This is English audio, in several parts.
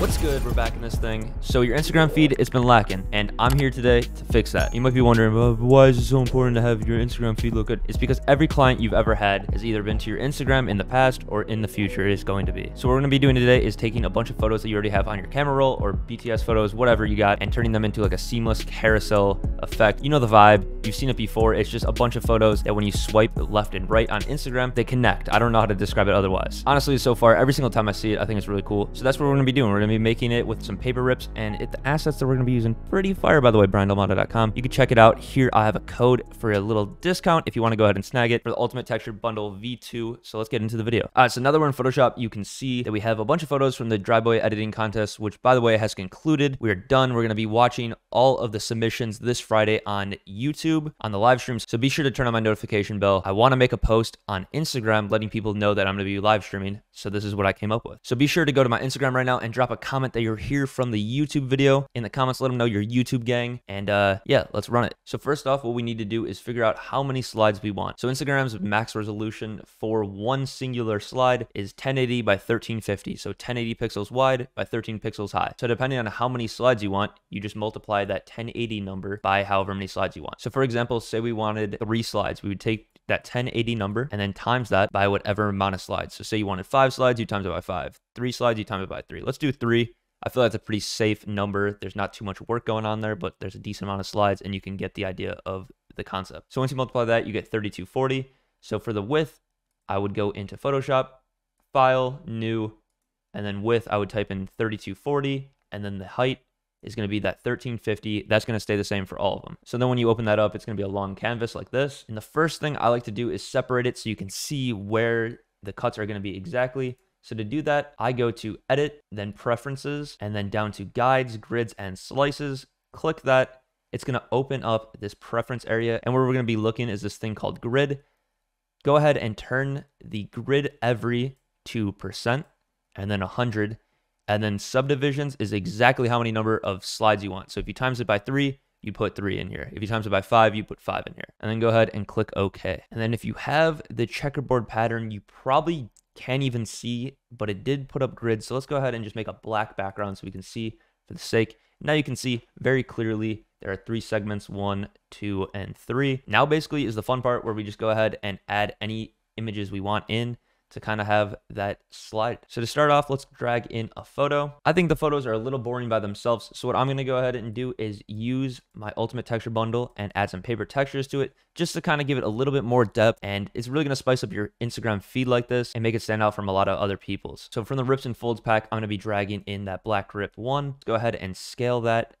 What's good? We're back in this thing. So your Instagram feed, it's been lacking, and I'm here today to fix that. You might be wondering, well, why is it so important to have your Instagram feed look good? It's because every client you've ever had has either been to your Instagram in the past or in the future is going to be. So what we're going to be doing today is taking a bunch of photos that you already have on your camera roll or BTS photos, whatever you got, and turning them into like a seamless carousel effect. You know the vibe. You've seen it before. It's just a bunch of photos that when you swipe left and right on Instagram, they connect. I don't know how to describe it otherwise. Honestly, so far, every single time I see it, I think it's really cool. So that's what we're going to be doing. We're going to be making it with some paper rips, and the assets that we're going to be using pretty fire, by the way. bryandelimata.com, you can check it out. Here I have a code for a little discount if you want to go ahead and snag it for the Ultimate Texture Bundle V2. So let's get into the video. All right, so now that we're in Photoshop, you can see that we have a bunch of photos from the Dry Boy editing contest, which by the way has concluded. We're done. We're going to be watching all of the submissions this Friday on YouTube on the live streams, so be sure to turn on my notification bell. I want to make a post on Instagram letting people know that I'm going to be live streaming, so this is what I came up with. So be sure to go to my Instagram right now and drop a comment that you're here from the YouTube video in the comments. Let them know you're YouTube gang, and yeah, let's run it. So first off, what we need to do is figure out how many slides we want. So Instagram's max resolution for one singular slide is 1080 by 1350. So 1080 pixels wide by 13 pixels high. So depending on how many slides you want, you just multiply that 1080 number by however many slides you want. So for example, say we wanted 3 slides, we would take that 1080 number and then times that by whatever amount of slides. So say you wanted 5 slides, you times it by 5. 3 slides, you times it by 3. Let's do 3. I feel that's a pretty safe number. There's not too much work going on there, but there's a decent amount of slides and you can get the idea of the concept. So once you multiply that, you get 3240. So for the width, I would go into Photoshop, File, New, and then Width, I would type in 3240, and then the height is going to be that 1350. That's going to stay the same for all of them. So then when you open that up, it's going to be a long canvas like this. And the first thing I like to do is separate it so you can see where the cuts are going to be exactly. So to do that, I go to Edit, then Preferences, and then down to Guides, Grids, and Slices. Click that. It's going to open up this preference area. And where we're going to be looking is this thing called Grid. Go ahead and turn the Grid Every to %, and then 100. And then Subdivisions is exactly how many number of slides you want. So if you times it by 3, you put 3 in here. If you times it by 5, you put 5 in here. And then go ahead and click OK. And then if you have the checkerboard pattern, you probably can't even see, but it did put up grids. So let's go ahead and just make a black background so we can see for the sake. Now you can see very clearly there are 3 segments, 1, 2, and 3. Now basically is the fun part where we just go ahead and add any images we want in to kind of have that slide. So to start off, let's drag in a photo. I think the photos are a little boring by themselves. So what I'm going to go ahead and do is use my Ultimate Texture Bundle and add some paper textures to it just to kind of give it a little bit more depth. And it's really going to spice up your Instagram feed like this and make it stand out from a lot of other people's. So from the rips and folds pack, I'm going to be dragging in that black rip 1. Go ahead and scale that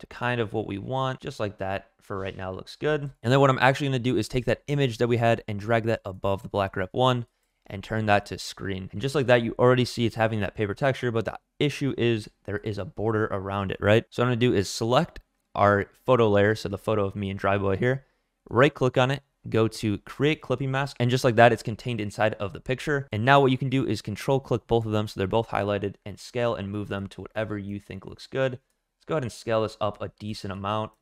to kind of what we want, just like that. For right now, looks good. And then what I'm actually going to do is take that image that we had and drag that above the black rip 1. And turn that to screen. And just like that, you already see it's having that paper texture, but the issue is there is a border around it, right? So what I'm gonna do is select our photo layer, so the photo of me and Dry Boy here, right click on it, go to create clipping mask, and just like that, it's contained inside of the picture. And now what you can do is control click both of them so they're both highlighted and scale and move them to whatever you think looks good. Let's go ahead and scale this up a decent amount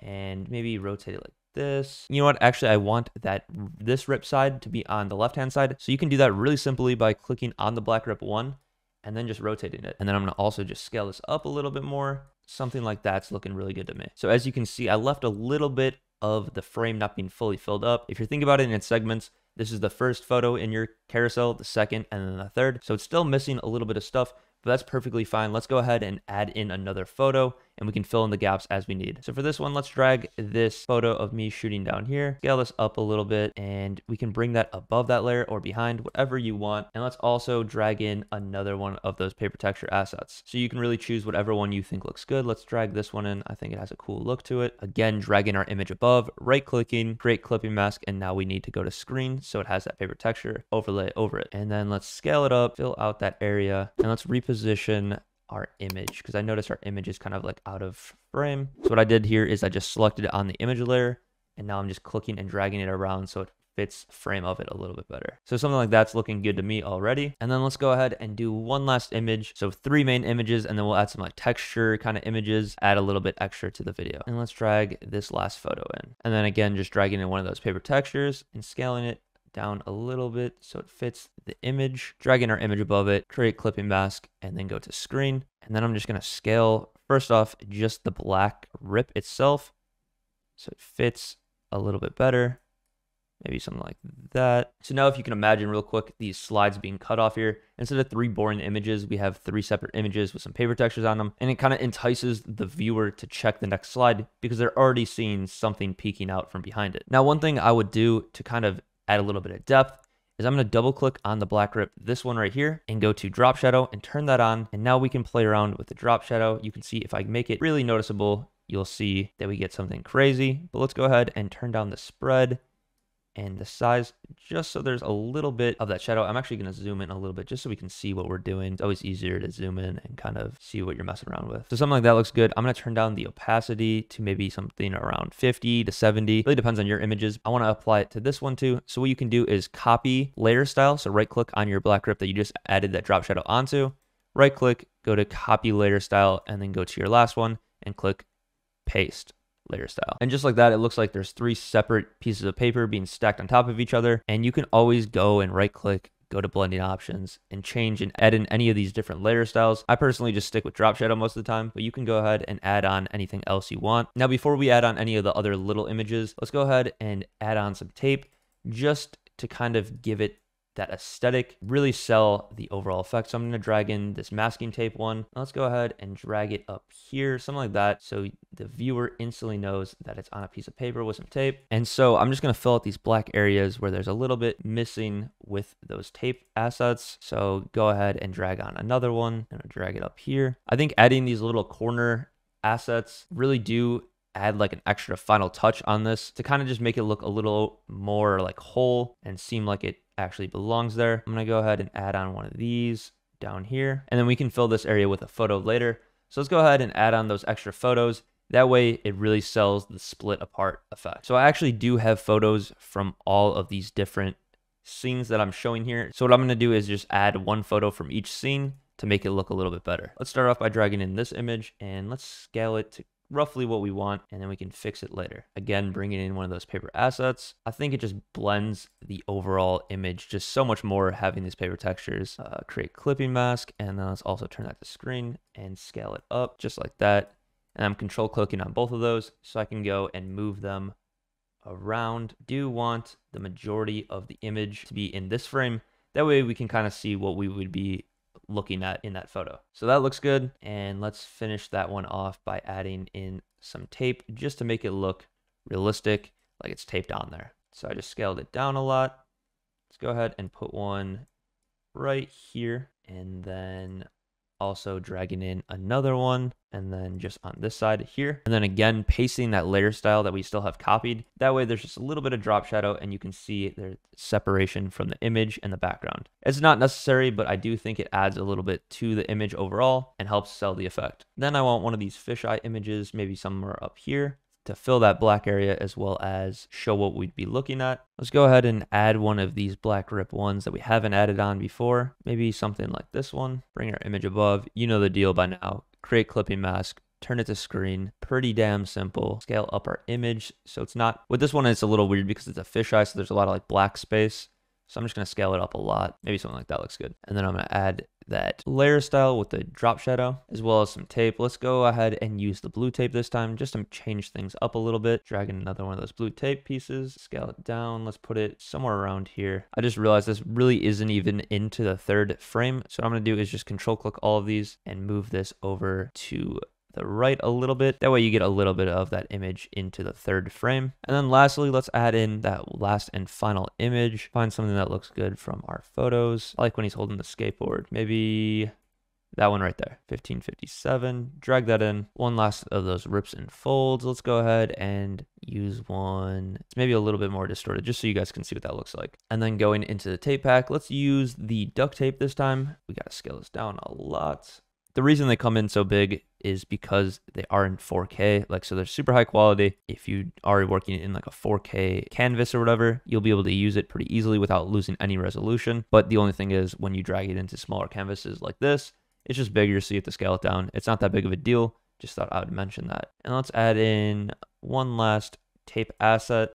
and maybe rotate it like this. You know what, actually I want that this rip side to be on the left hand side, so you can do that really simply by clicking on the black rip 1 and then just rotating it. And then I'm going to also just scale this up a little bit more, something like that's looking really good to me. So as you can see, I left a little bit of the frame not being fully filled up. If you're thinking about it in segments, this is the first photo in your carousel, the second, and then the third. So it's still missing a little bit of stuff, but that's perfectly fine. Let's go ahead and add in another photo and we can fill in the gaps as we need. So for this one, let's drag this photo of me shooting down here, scale this up a little bit, and we can bring that above that layer or behind, whatever you want. And let's also drag in another one of those paper texture assets. So you can really choose whatever one you think looks good. Let's drag this one in. I think it has a cool look to it. Again, dragging our image above, right clicking, create clipping mask, and now we need to go to screen so it has that paper texture overlay over it. And then let's scale it up, fill out that area, and let's reposition our image, because I noticed our image is kind of like out of frame. So what I did here is I just selected it on the image layer, and now I'm just clicking and dragging it around so it fits frame of it a little bit better. So something like that's looking good to me already. And then let's go ahead and do one last image. So 3 main images, and then we'll add some like texture kind of images, add a little bit extra to the video. And let's drag this last photo in. And then again, just dragging in one of those paper textures and scaling it down a little bit so it fits the image, drag in our image above it, create clipping mask, and then go to screen. And then I'm just gonna scale, first off, just the black rip itself, so it fits a little bit better. Maybe something like that. So now if you can imagine real quick, these slides being cut off here, instead of three boring images, we have three separate images with some paper textures on them. And it kind of entices the viewer to check the next slide because they're already seeing something peeking out from behind it. Now, one thing I would do to kind of add a little bit of depth is I'm going to double click on the black rip, this one right here, and go to drop shadow and turn that on. And now we can play around with the drop shadow. You can see if I make it really noticeable, you'll see that we get something crazy, but let's go ahead and turn down the spread and the size just so there's a little bit of that shadow. I'm actually going to zoom in a little bit just so we can see what we're doing. It's always easier to zoom in and kind of see what you're messing around with. So something like that looks good. I'm going to turn down the opacity to maybe something around 50 to 70. It really depends on your images. I want to apply it to this one too. So what you can do is copy layer style. So right click on your black rip that you just added that drop shadow onto. Right click, go to copy layer style, and then go to your last one and click paste layer style. And just like that, it looks like there's three separate pieces of paper being stacked on top of each other. And you can always go and right click, go to blending options, and change and add in any of these different layer styles. I personally just stick with drop shadow most of the time, but you can go ahead and add on anything else you want. Now, before we add on any of the other little images, let's go ahead and add on some tape just to kind of give it that aesthetic, really sell the overall effect. So I'm going to drag in this masking tape one. Let's go ahead and drag it up here, something like that. So the viewer instantly knows that it's on a piece of paper with some tape. And so I'm just going to fill out these black areas where there's a little bit missing with those tape assets. So go ahead and drag on another one and drag it up here. I think adding these little corner assets really do add like an extra final touch on this to kind of just make it look a little more like whole and seem like it actually belongs there. I'm going to go ahead and add on one of these down here, and then we can fill this area with a photo later. So let's go ahead and add on those extra photos. That way it really sells the split apart effect. So I actually do have photos from all of these different scenes that I'm showing here. So what I'm going to do is just add one photo from each scene to make it look a little bit better. Let's start off by dragging in this image and let's scale it to roughly what we want, and then we can fix it later. Again, bringing in one of those paper assets. I think it just blends the overall image just so much more having these paper textures. Create clipping mask, and then let's also turn that to screen and scale it up just like that. And I'm control clicking on both of those so I can go and move them around. Do want the majority of the image to be in this frame. That way we can kind of see what we would be looking at in that photo. So that looks good. And let's finish that one off by adding in some tape just to make it look realistic, like it's taped on there. So I just scaled it down a lot. Let's go ahead and put one right here, and then also dragging in another one, and then just on this side here. And then again, pasting that layer style that we still have copied. That way there's just a little bit of drop shadow and you can see there's separation from the image and the background. It's not necessary, but I do think it adds a little bit to the image overall and helps sell the effect. Then I want one of these fisheye images, maybe somewhere up here, to fill that black area as well as show what we'd be looking at. Let's go ahead and add one of these black rip ones that we haven't added on before. Maybe something like this one. Bring our image above. You know the deal by now. Create clipping mask, turn it to screen. Pretty damn simple. Scale up our image. So it's not, with this one, it's a little weird because it's a fisheye, so there's a lot of like black space. So I'm just going to scale it up a lot. Maybe something like that looks good. And then I'm going to add that layer style with the drop shadow as well as some tape. Let's go ahead and use the blue tape this time just to change things up a little bit. Dragging another one of those blue tape pieces, scale it down. Let's put it somewhere around here. I just realized this really isn't even into the third frame. So what I'm going to do is just control click all of these and move this over to the right a little bit. That way you get a little bit of that image into the third frame. And then lastly, let's add in that last and final image. Find something that looks good from our photos. I like when he's holding the skateboard. Maybe that one right there, 1557. Drag that in. One last of those rips and folds. Let's go ahead and use one. It's maybe a little bit more distorted just so you guys can see what that looks like. And then going into the tape pack, let's use the duct tape this time. We got to scale this down a lot. The reason they come in so big is because they are in 4K, like, so they're super high quality. If you are working in like a 4K canvas or whatever, you'll be able to use it pretty easily without losing any resolution. But the only thing is when you drag it into smaller canvases like this, it's just bigger, so you have to scale it down. It's not that big of a deal. Just thought I would mention that. And let's add in one last tape asset.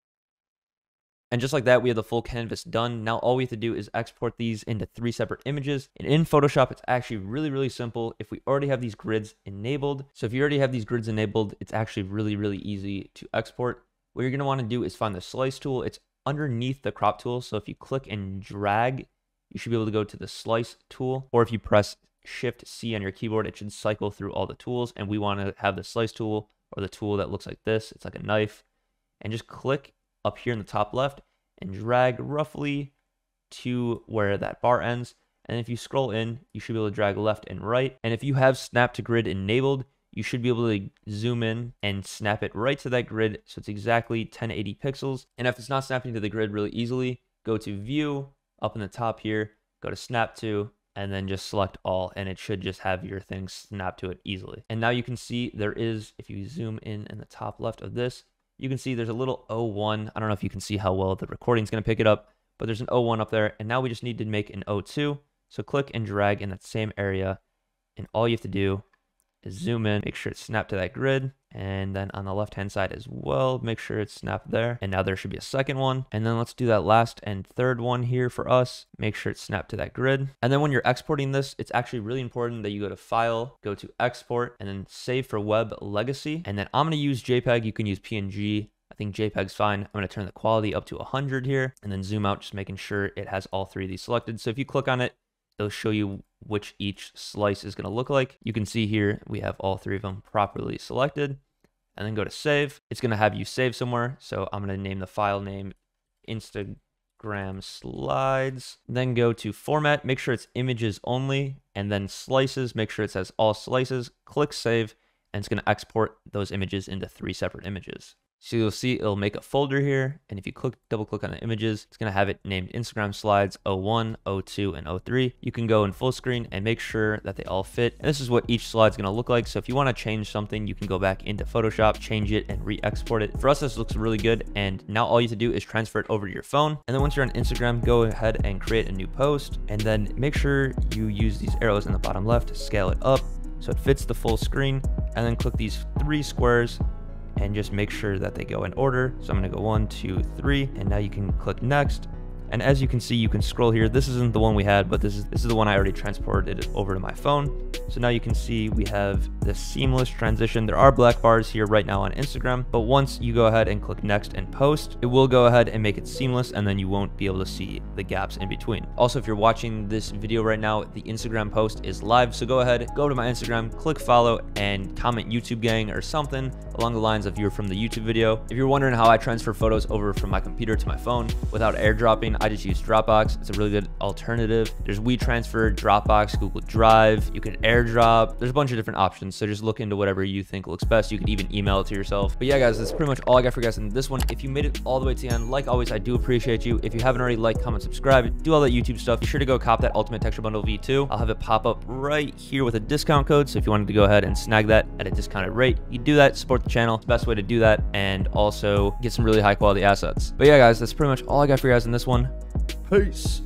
And just like that, we have the full canvas done. Now all we have to do is export these into three separate images. And in Photoshop, it's actually really simple if we already have these grids enabled. So if you already have these grids enabled, it's actually really easy to export. What you're going to want to do is find the slice tool. It's underneath the crop tool. So if you click and drag, you should be able to go to the slice tool, or if you press Shift C on your keyboard, it should cycle through all the tools. And we want to have the slice tool, or the tool that looks like this. It's like a knife, and just click up here in the top left and drag roughly to where that bar ends. And if you scroll in, you should be able to drag left and right. And if you have snap to grid enabled, you should be able to zoom in and snap it right to that grid. So it's exactly 1080 pixels. And if it's not snapping to the grid really easily, go to view up in the top here, go to snap to, and then just select all, and it should just have your thing snap to it easily. And now you can see there is, if you zoom in the top left of this, you can see there's a little 01. I don't know if you can see how well the recording's gonna pick it up, but there's an 01 up there. And now we just need to make an 02. So click and drag in that same area. And all you have to do is zoom in, make sure it's snapped to that grid. And then on the left-hand side as well, make sure it's snapped there. And now there should be a second one. And then let's do that last and third one here for us. Make sure it's snapped to that grid. And then when you're exporting this, it's actually really important that you go to File, go to Export, and then Save for Web Legacy. And then I'm gonna use JPEG, you can use PNG. I think JPEG's fine. I'm gonna turn the quality up to 100 here and then zoom out, just making sure it has all three of these selected. So if you click on it, it'll show you which each slice is gonna look like. You can see here, we have all three of them properly selected, and then go to save. It's gonna have you save somewhere. So I'm gonna name the file name Instagram slides, then go to format, make sure it's images only, and then slices, make sure it says all slices, click save, and it's gonna export those images into three separate images. So you'll see it'll make a folder here. And if you double click on the images, it's gonna have it named Instagram slides 01, 02, and 03. You can go in full screen and make sure that they all fit. And this is what each slide's gonna look like. So if you wanna change something, you can go back into Photoshop, change it, and re-export it. For us, this looks really good. And now all you have to do is transfer it over to your phone. And then once you're on Instagram, go ahead and create a new post. And then make sure you use these arrows in the bottom left to scale it up so it fits the full screen. And then click these three squares and just make sure that they go in order. So I'm gonna go 1, 2, 3, and now you can click next. And as you can see, you can scroll here. This isn't the one we had, but this is the one I already transported it over to my phone. So now you can see we have this seamless transition. There are black bars here right now on Instagram, but once you go ahead and click next and post, it will go ahead and make it seamless, and then you won't be able to see the gaps in between. Also, if you're watching this video right now, the Instagram post is live. So go ahead, go to my Instagram, click follow, and comment YouTube gang or something along the lines of you're from the YouTube video. If you're wondering how I transfer photos over from my computer to my phone without airdropping, I just use Dropbox. It's a really good alternative. There's WeTransfer, Dropbox, Google Drive. You can AirDrop. There's a bunch of different options. So just look into whatever you think looks best. You can even email it to yourself. But yeah, guys, that's pretty much all I got for you guys in this one. If you made it all the way to the end, like always, I do appreciate you. If you haven't already, like, comment, subscribe, do all that YouTube stuff. Be sure to go cop that Ultimate Texture Bundle V2. I'll have it pop up right here with a discount code. So if you wanted to go ahead and snag that at a discounted rate, you do that, support the channel. It's the best way to do that, and also get some really high quality assets. But yeah, guys, that's pretty much all I got for you guys in this one. Peace.